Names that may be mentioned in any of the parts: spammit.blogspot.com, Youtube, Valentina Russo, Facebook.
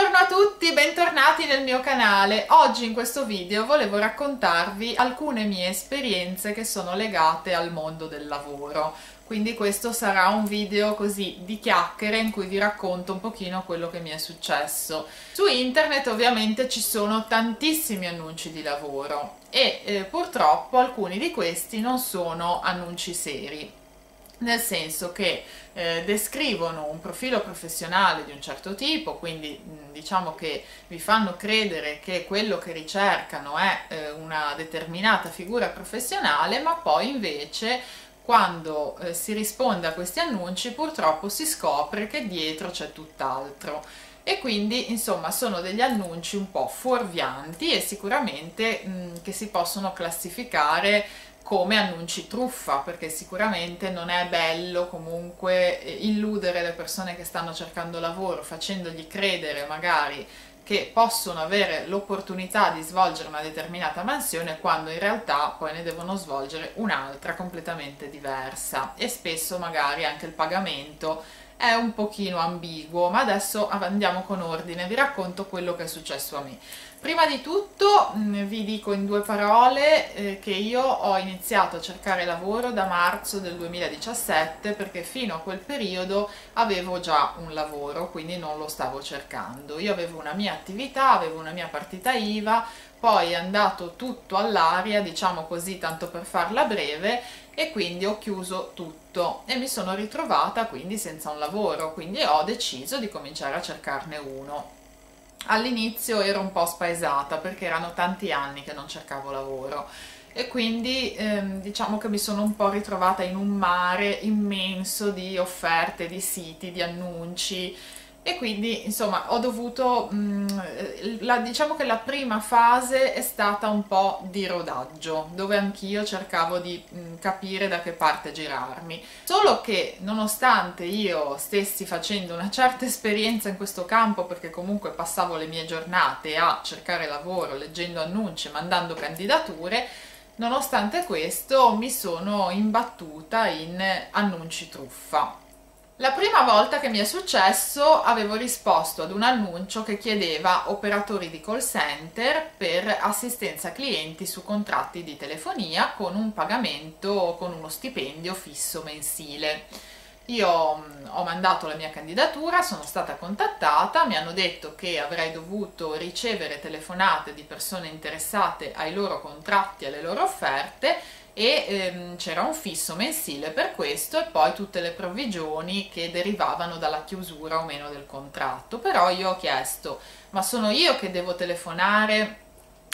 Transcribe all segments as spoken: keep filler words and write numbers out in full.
Buongiorno a tutti, bentornati nel mio canale. Oggi in questo video volevo raccontarvi alcune mie esperienze che sono legate al mondo del lavoro. Quindi questo sarà un video così di chiacchiere in cui vi racconto un pochino quello che mi è successo. Su internet ovviamente ci sono tantissimi annunci di lavoro e eh, purtroppo alcuni di questi non sono annunci seri, nel senso che eh, descrivono un profilo professionale di un certo tipo, quindi diciamo che vi fanno credere che quello che ricercano è eh, una determinata figura professionale, ma poi invece quando eh, si risponde a questi annunci purtroppo si scopre che dietro c'è tutt'altro. E quindi insomma sono degli annunci un po' fuorvianti e sicuramente mh, che si possono classificare come annunci truffa, perché sicuramente non è bello comunque illudere le persone che stanno cercando lavoro facendogli credere magari che possono avere l'opportunità di svolgere una determinata mansione quando in realtà poi ne devono svolgere un'altra completamente diversa, e spesso magari anche il pagamento è un pochino ambiguo. Ma adesso andiamo con ordine, vi racconto quello che è successo a me. Prima di tutto vi dico in due parole eh, che io ho iniziato a cercare lavoro da marzo del duemiladiciassette, perché fino a quel periodo avevo già un lavoro, quindi non lo stavo cercando. Io avevo una mia attività, avevo una mia partita I V A, poi è andato tutto all'aria, diciamo così, tanto per farla breve, e quindi ho chiuso tutto e mi sono ritrovata quindi senza un lavoro, quindi ho deciso di cominciare a cercarne uno. All'inizio ero un po' spaesata perché erano tanti anni che non cercavo lavoro e quindi ehm, diciamo che mi sono un po' ritrovata in un mare immenso di offerte, di siti, di annunci, e quindi insomma ho dovuto, mh, la, diciamo che la prima fase è stata un po' di rodaggio, dove anch'io cercavo di mh, capire da che parte girarmi. Solo che nonostante io stessi facendo una certa esperienza in questo campo, perché comunque passavo le mie giornate a cercare lavoro, leggendo annunci, mandando candidature, nonostante questo mi sono imbattuta in annunci truffa. La prima volta che mi è successo avevo risposto ad un annuncio che chiedeva operatori di call center per assistenza clienti su contratti di telefonia con un pagamento, con uno stipendio fisso mensile. Io ho mandato la mia candidatura, sono stata contattata, mi hanno detto che avrei dovuto ricevere telefonate di persone interessate ai loro contratti e alle loro offerte, e ehm, c'era un fisso mensile per questo e poi tutte le provvigioni che derivavano dalla chiusura o meno del contratto. Però io ho chiesto: ma sono io che devo telefonare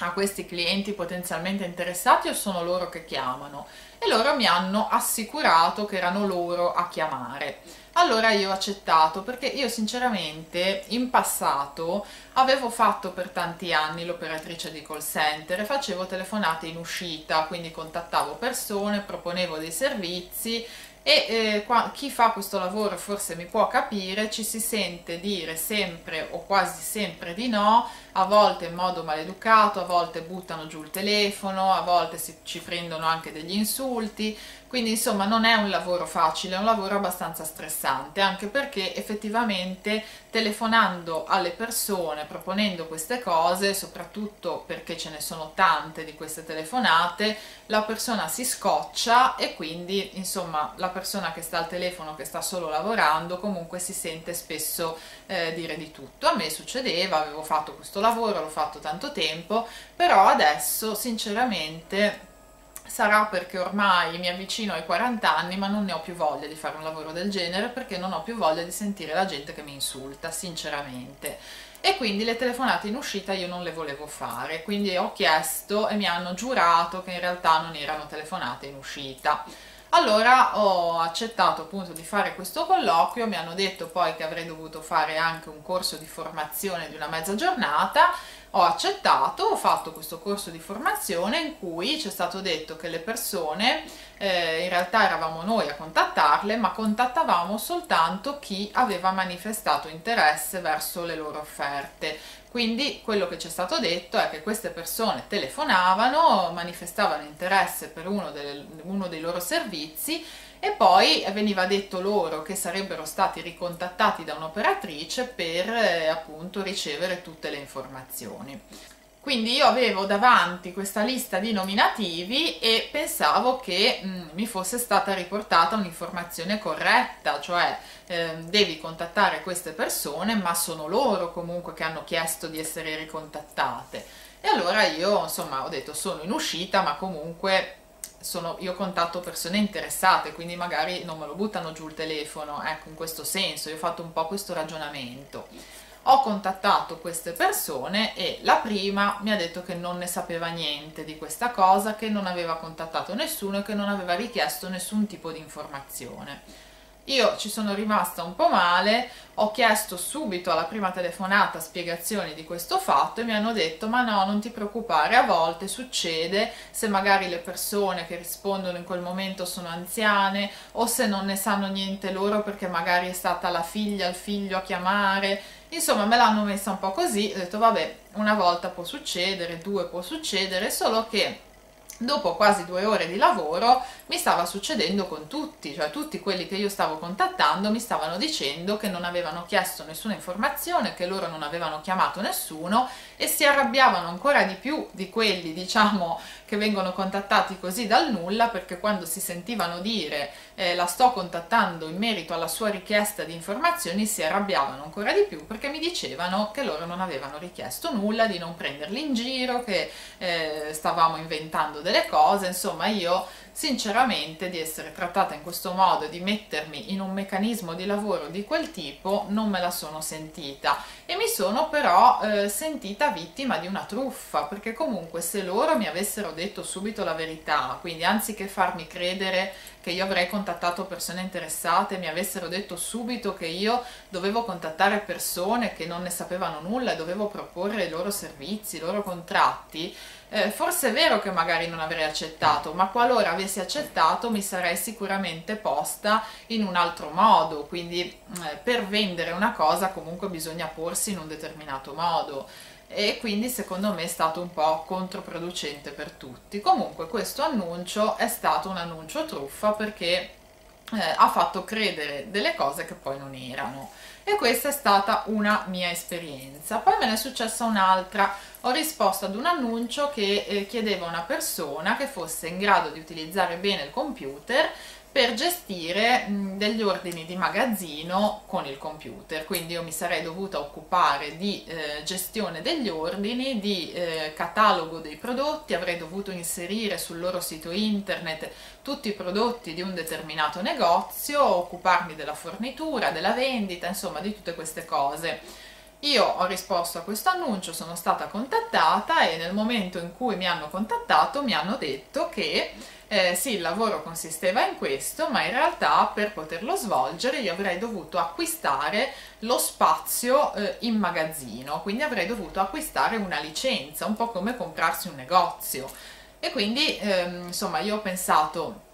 a questi clienti potenzialmente interessati o sono loro che chiamano? E loro mi hanno assicurato che erano loro a chiamare. Allora io ho accettato, perché io sinceramente in passato avevo fatto per tanti anni l'operatrice di call center e facevo telefonate in uscita, quindi contattavo persone, proponevo dei servizi, e eh, qua, chi fa questo lavoro forse mi può capire, ci si sente dire sempre o quasi sempre di no, a volte in modo maleducato, a volte buttano giù il telefono, a volte si, ci prendono anche degli insulti, quindi insomma non è un lavoro facile, è un lavoro abbastanza stressante, anche perché effettivamente telefonando alle persone, proponendo queste cose, soprattutto perché ce ne sono tante di queste telefonate, la persona si scoccia e quindi insomma la persona che sta al telefono, che sta solo lavorando, comunque si sente spesso eh, dire di tutto. A me succedeva, avevo fatto questo lavoro, l'ho fatto tanto tempo, però adesso sinceramente sarà perché ormai mi avvicino ai quaranta anni, ma non ne ho più voglia di fare un lavoro del genere, perché non ho più voglia di sentire la gente che mi insulta sinceramente, e quindi le telefonate in uscita io non le volevo fare, quindi ho chiesto e mi hanno giurato che in realtà non erano telefonate in uscita. Allora ho accettato appunto di fare questo colloquio, mi hanno detto poi che avrei dovuto fare anche un corso di formazione di una mezza giornata. Ho accettato, ho fatto questo corso di formazione in cui ci è stato detto che le persone, eh, in realtà eravamo noi a contattarle, ma contattavamo soltanto chi aveva manifestato interesse verso le loro offerte. Quindi quello che ci è stato detto è che queste persone telefonavano, manifestavano interesse per uno, del, uno dei loro servizi, e poi veniva detto loro che sarebbero stati ricontattati da un'operatrice per eh, appunto ricevere tutte le informazioni. Quindi io avevo davanti questa lista di nominativi e pensavo che mh, mi fosse stata riportata un'informazione corretta, cioè eh, devi contattare queste persone, ma sono loro comunque che hanno chiesto di essere ricontattate. E allora io, insomma, ho detto sono in uscita, ma comunque sono, io contatto persone interessate, quindi magari non me lo buttano giù il telefono, ecco, in questo senso io ho fatto un po' questo ragionamento. Ho contattato queste persone e la prima mi ha detto che non ne sapeva niente di questa cosa, che non aveva contattato nessuno e che non aveva richiesto nessun tipo di informazione. Io ci sono rimasta un po' male, ho chiesto subito alla prima telefonata spiegazioni di questo fatto e mi hanno detto ma no, non ti preoccupare, a volte succede, se magari le persone che rispondono in quel momento sono anziane o se non ne sanno niente loro perché magari è stata la figlia, il figlio a chiamare. Insomma, me l'hanno messa un po' così, ho detto vabbè, una volta può succedere, due può succedere, solo che dopo quasi due ore di lavoro mi stava succedendo con tutti, cioè tutti quelli che io stavo contattando mi stavano dicendo che non avevano chiesto nessuna informazione, che loro non avevano chiamato nessuno e si arrabbiavano ancora di più di quelli, diciamo, che vengono contattati così dal nulla, perché quando si sentivano dire eh, la sto contattando in merito alla sua richiesta di informazioni si arrabbiavano ancora di più perché mi dicevano che loro non avevano richiesto nulla, di non prenderli in giro, che eh, stavamo inventando delle cose. Insomma, io sinceramente di essere trattata in questo modo, di mettermi in un meccanismo di lavoro di quel tipo, non me la sono sentita e mi sono però eh, sentita vittima di una truffa, perché comunque se loro mi avessero detto subito la verità, quindi anziché farmi credere che io avrei contattato persone interessate, mi avessero detto subito che io dovevo contattare persone che non ne sapevano nulla e dovevo proporre i loro servizi, i loro contratti, eh, forse è vero che magari non avrei accettato, ma qualora avessi accettato mi sarei sicuramente posta in un altro modo, quindi eh, per vendere una cosa comunque bisogna porsi in un determinato modo e quindi secondo me è stato un po' controproducente per tutti. Comunque questo annuncio è stato un annuncio truffa perché eh, ha fatto credere delle cose che poi non erano, e questa è stata una mia esperienza. Poi me ne è successa un'altra, ho risposto ad un annuncio che eh, chiedeva una persona che fosse in grado di utilizzare bene il computer per gestire degli ordini di magazzino con il computer, quindi io mi sarei dovuta occupare di eh, gestione degli ordini, di eh, catalogo dei prodotti, avrei dovuto inserire sul loro sito internet tutti i prodotti di un determinato negozio, occuparmi della fornitura, della vendita, insomma di tutte queste cose. Io ho risposto a questo annuncio, sono stata contattata e nel momento in cui mi hanno contattato mi hanno detto che eh, sì, il lavoro consisteva in questo, ma in realtà per poterlo svolgere io avrei dovuto acquistare lo spazio eh, in magazzino, quindi avrei dovuto acquistare una licenza, un po' come comprarsi un negozio. E quindi ehm, insomma io ho pensato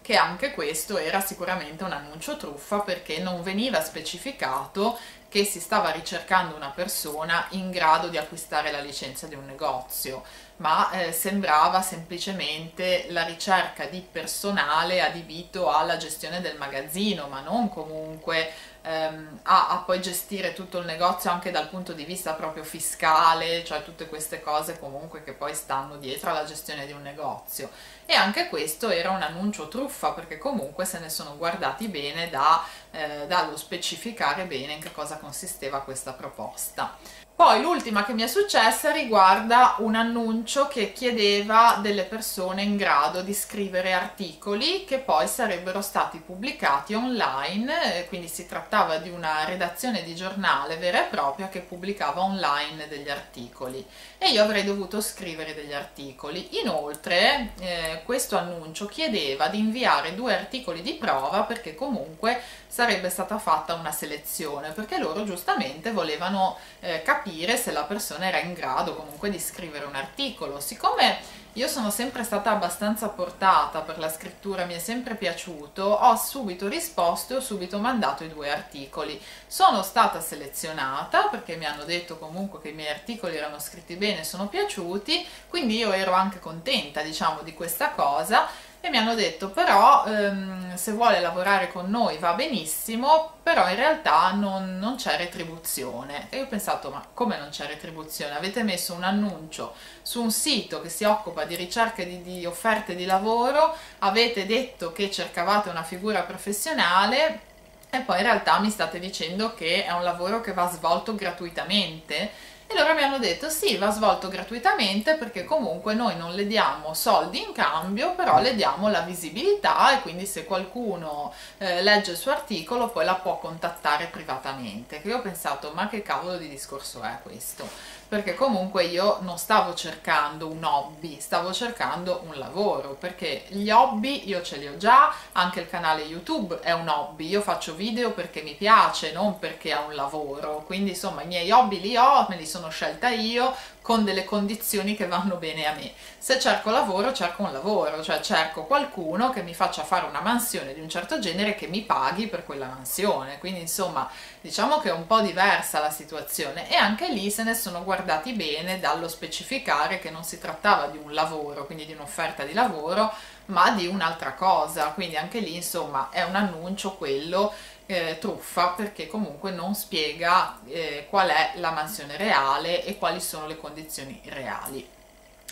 che anche questo era sicuramente un annuncio truffa, perché non veniva specificato che si stava ricercando una persona in grado di acquistare la licenza di un negozio, ma eh, sembrava semplicemente la ricerca di personale adibito alla gestione del magazzino, ma non comunque ehm, a, a poi gestire tutto il negozio anche dal punto di vista proprio fiscale, cioè tutte queste cose comunque che poi stanno dietro alla gestione di un negozio. E anche questo era un annuncio truffa, perché comunque se ne sono guardati bene da, eh, dallo specificare bene in che cosa consisteva questa proposta. Poi l'ultima che mi è successa riguarda un annuncio che chiedeva delle persone in grado di scrivere articoli che poi sarebbero stati pubblicati online, quindi si trattava di una redazione di giornale vera e propria che pubblicava online degli articoli e io avrei dovuto scrivere degli articoli. Inoltre eh, questo annuncio chiedeva di inviare due articoli di prova perché comunque sarebbe stata fatta una selezione, perché loro giustamente volevano eh, capire se la persona era in grado comunque di scrivere un articolo. Siccome io sono sempre stata abbastanza portata per la scrittura, mi è sempre piaciuto, ho subito risposto e ho subito mandato i due articoli. Sono stata selezionata perché mi hanno detto comunque che i miei articoli erano scritti bene, sono piaciuti, quindi io ero anche contenta, diciamo, di questa cosa. e mi hanno detto però ehm, se vuole lavorare con noi va benissimo, però in realtà non, non c'è retribuzione. E io ho pensato, ma come non c'è retribuzione? Avete messo un annuncio su un sito che si occupa di ricerca di, di offerte di lavoro, avete detto che cercavate una figura professionale e poi in realtà mi state dicendo che è un lavoro che va svolto gratuitamente. E loro mi hanno detto sì, va svolto gratuitamente perché comunque noi non le diamo soldi in cambio, però le diamo la visibilità e quindi se qualcuno eh, legge il suo articolo poi la può contattare privatamente. Che io ho pensato, ma che cavolo di discorso è questo? Perché comunque io non stavo cercando un hobby, stavo cercando un lavoro, perché gli hobby io ce li ho già, anche il canale YouTube è un hobby, io faccio video perché mi piace, non perché è un lavoro, quindi insomma i miei hobby li ho, me li sono scelta io, con delle condizioni che vanno bene a me. Se cerco lavoro, cerco un lavoro, cioè cerco qualcuno che mi faccia fare una mansione di un certo genere, che mi paghi per quella mansione, quindi insomma diciamo che è un po' diversa la situazione, e anche lì se ne sono guardati bene dallo specificare che non si trattava di un lavoro, quindi di un'offerta di lavoro, ma di un'altra cosa, quindi anche lì insomma è un annuncio quello Eh, truffa, perché comunque non spiega eh, qual è la mansione reale e quali sono le condizioni reali.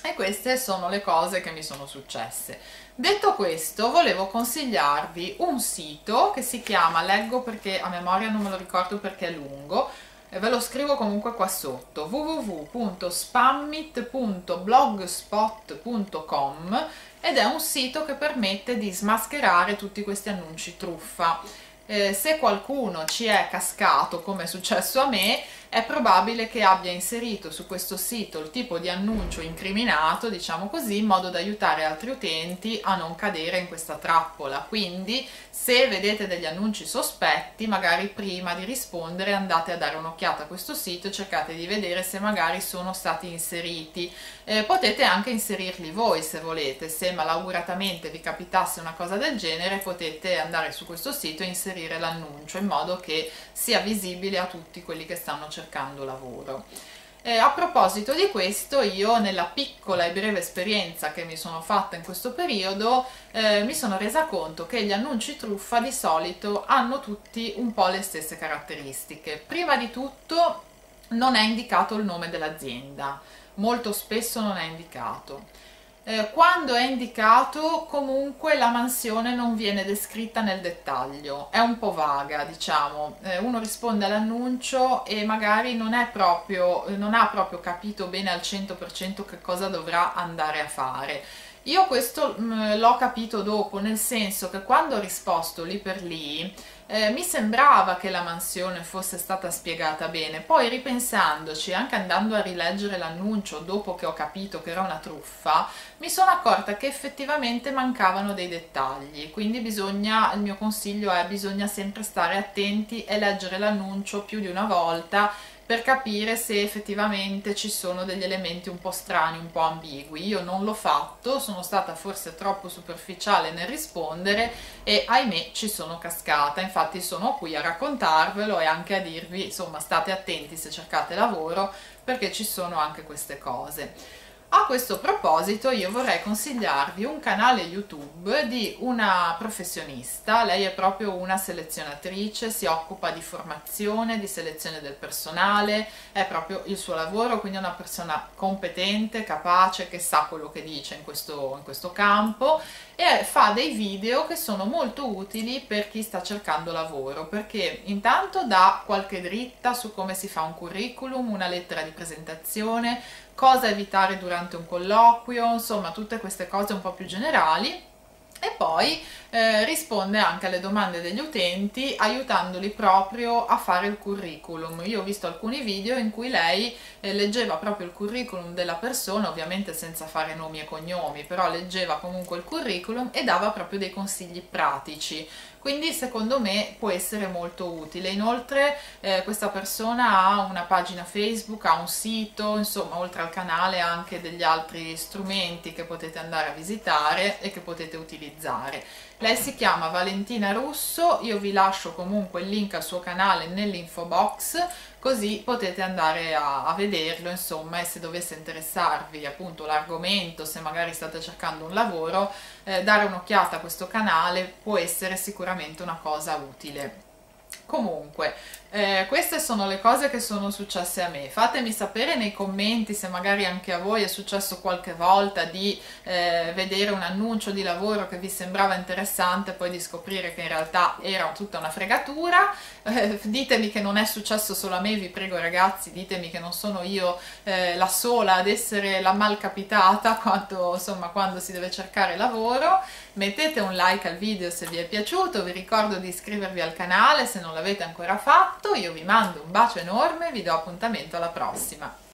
E queste sono le cose che mi sono successe. Detto questo, volevo consigliarvi un sito che si chiama, leggo perché a memoria non me lo ricordo perché è lungo, e ve lo scrivo comunque qua sotto, w w w punto spammit punto blogspot punto com, ed è un sito che permette di smascherare tutti questi annunci truffa. Eh, se qualcuno ci è cascato, come è successo a me, è probabile che abbia inserito su questo sito il tipo di annuncio incriminato, diciamo così, in modo da aiutare altri utenti a non cadere in questa trappola. Quindi se vedete degli annunci sospetti, magari prima di rispondere andate a dare un'occhiata a questo sito e cercate di vedere se magari sono stati inseriti. Eh, potete anche inserirli voi se volete, se malauguratamente vi capitasse una cosa del genere potete andare su questo sito e inserire l'annuncio in modo che sia visibile a tutti quelli che stanno cercando lavoro. Eh, a proposito di questo, io nella piccola e breve esperienza che mi sono fatta in questo periodo eh, mi sono resa conto che gli annunci truffa di solito hanno tutti un po' le stesse caratteristiche. Prima di tutto non è indicato il nome dell'azienda, molto spesso non è indicato. Quando è indicato, comunque la mansione non viene descritta nel dettaglio, è un po' vaga, diciamo. Uno risponde all'annuncio e magari non è proprio, non ha proprio capito bene al cento per cento che cosa dovrà andare a fare. Io questo l'ho capito dopo, nel senso che quando ho risposto lì per lì eh, mi sembrava che la mansione fosse stata spiegata bene, poi ripensandoci, anche andando a rileggere l'annuncio dopo che ho capito che era una truffa, mi sono accorta che effettivamente mancavano dei dettagli, quindi bisogna, il mio consiglio è bisogna sempre stare attenti e leggere l'annuncio più di una volta per capire se effettivamente ci sono degli elementi un po' strani, un po' ambigui. Io non l'ho fatto, sono stata forse troppo superficiale nel rispondere e ahimè ci sono cascata, infatti sono qui a raccontarvelo e anche a dirvi, insomma, state attenti se cercate lavoro perché ci sono anche queste cose. A questo proposito io vorrei consigliarvi un canale YouTube di una professionista, lei è proprio una selezionatrice, si occupa di formazione, di selezione del personale, è proprio il suo lavoro, quindi è una persona competente, capace, che sa quello che dice in questo, in questo campo, e fa dei video che sono molto utili per chi sta cercando lavoro, perché intanto dà qualche dritta su come si fa un curriculum, una lettera di presentazione, cosa evitare durante un colloquio, insomma tutte queste cose un po' più generali, e poi eh, risponde anche alle domande degli utenti aiutandoli proprio a fare il curriculum. Io ho visto alcuni video in cui lei eh, leggeva proprio il curriculum della persona, ovviamente senza fare nomi e cognomi, però leggeva comunque il curriculum e dava proprio dei consigli pratici, quindi secondo me può essere molto utile. Inoltre eh, questa persona ha una pagina Facebook, ha un sito, insomma oltre al canale ha anche degli altri strumenti che potete andare a visitare e che potete utilizzare. Lei si chiama Valentina Russo, io vi lascio comunque il link al suo canale nell'info box, così potete andare a, a vederlo, insomma, e se dovesse interessarvi appunto l'argomento, se magari state cercando un lavoro, eh, dare un'occhiata a questo canale può essere sicuramente una cosa utile. Comunque, eh, queste sono le cose che sono successe a me. Fatemi sapere nei commenti se magari anche a voi è successo qualche volta di eh, vedere un annuncio di lavoro che vi sembrava interessante, poi di scoprire che in realtà era tutta una fregatura. Eh, ditemi che non è successo solo a me, vi prego ragazzi, ditemi che non sono io eh, la sola ad essere la malcapitata quando, insomma, quando si deve cercare lavoro. Mettete un like al video se vi è piaciuto, vi ricordo di iscrivervi al canale se non l'avete ancora fatto, io vi mando un bacio enorme e vi do appuntamento alla prossima.